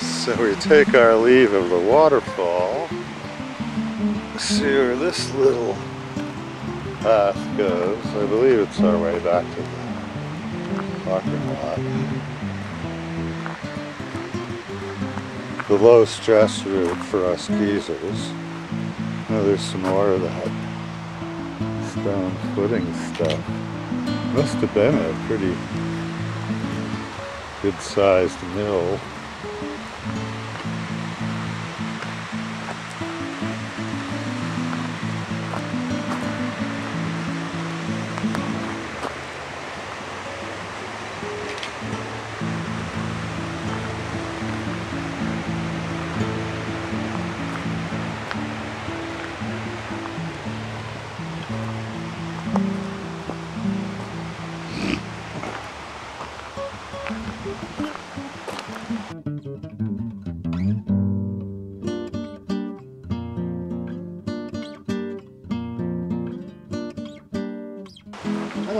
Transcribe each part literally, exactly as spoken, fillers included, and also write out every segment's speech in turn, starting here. So we take our leave of the waterfall. Let's see where this little path goes. I believe it's our way back to the parking lot. The low stress route for us geezers. Now there's some more of that stone footing stuff. Must have been a pretty good sized mill.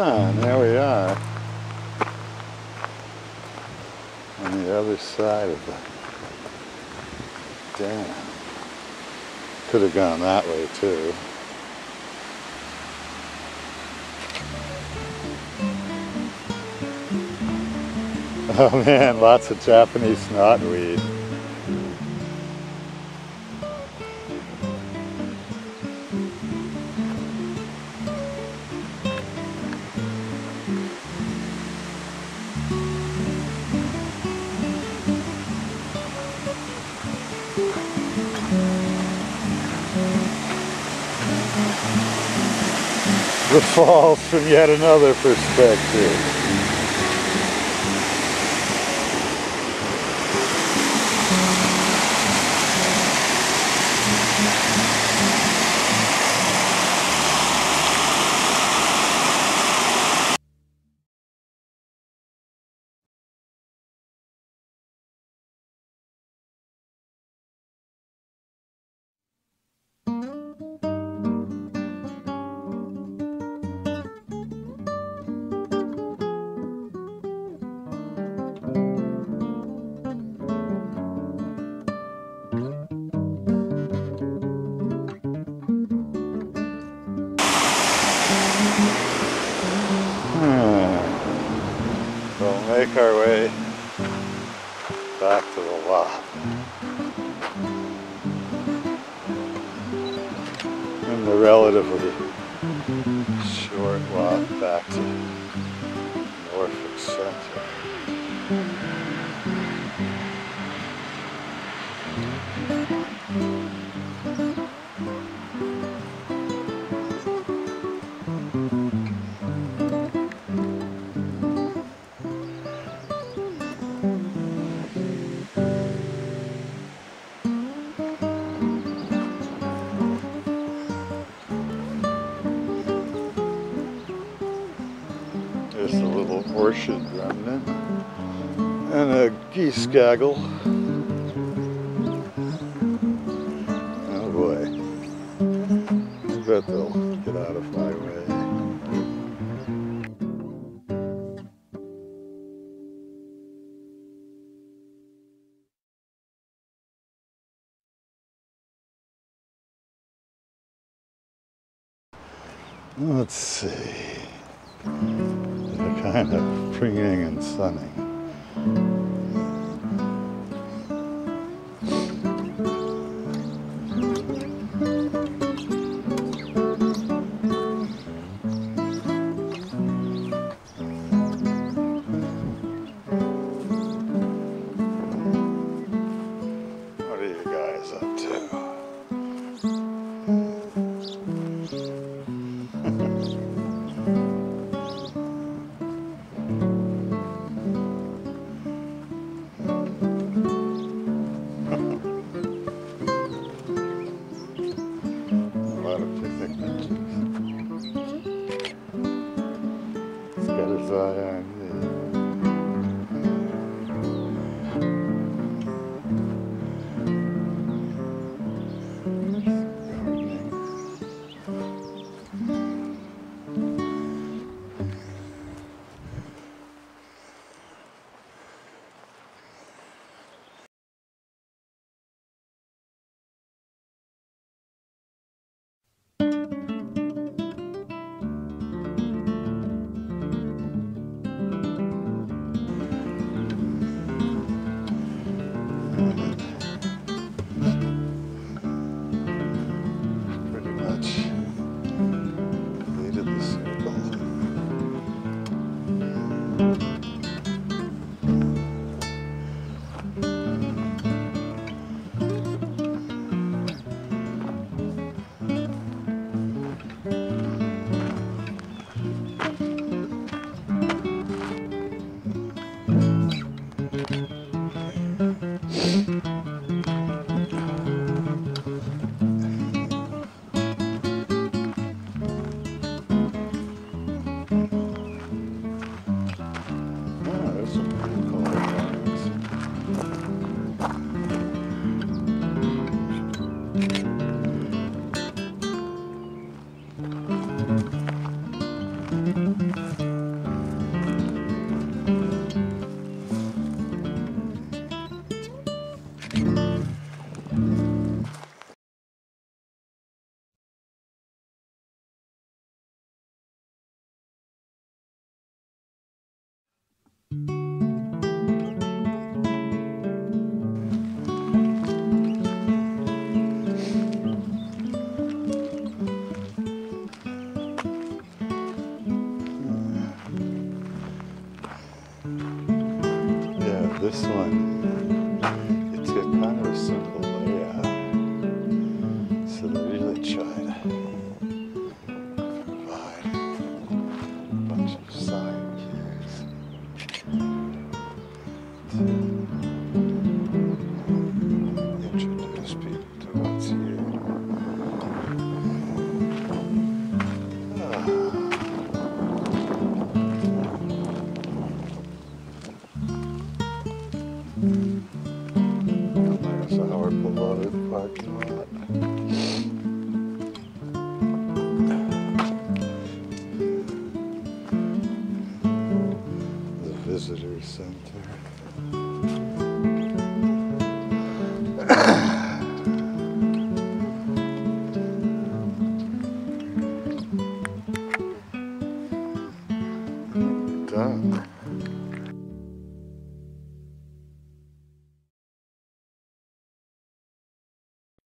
Ah, there we are on the other side of the dam. Could have gone that way too. Oh man, lots of Japanese knotweed. The falls from yet another perspective. Make our way back to the lot. And the relatively short walk back to Norfolk Center. There's a little orchard remnant and a geese gaggle. Oh boy, I bet they'll get out of my way. Let's see. Kind of springing and sunning. What are you guys up to? Thank you. This one, it's got kind of a simple layout, so they really tried to provide a bunch of side gears. Introduce people to what's here. Ah. Visitor center. Done.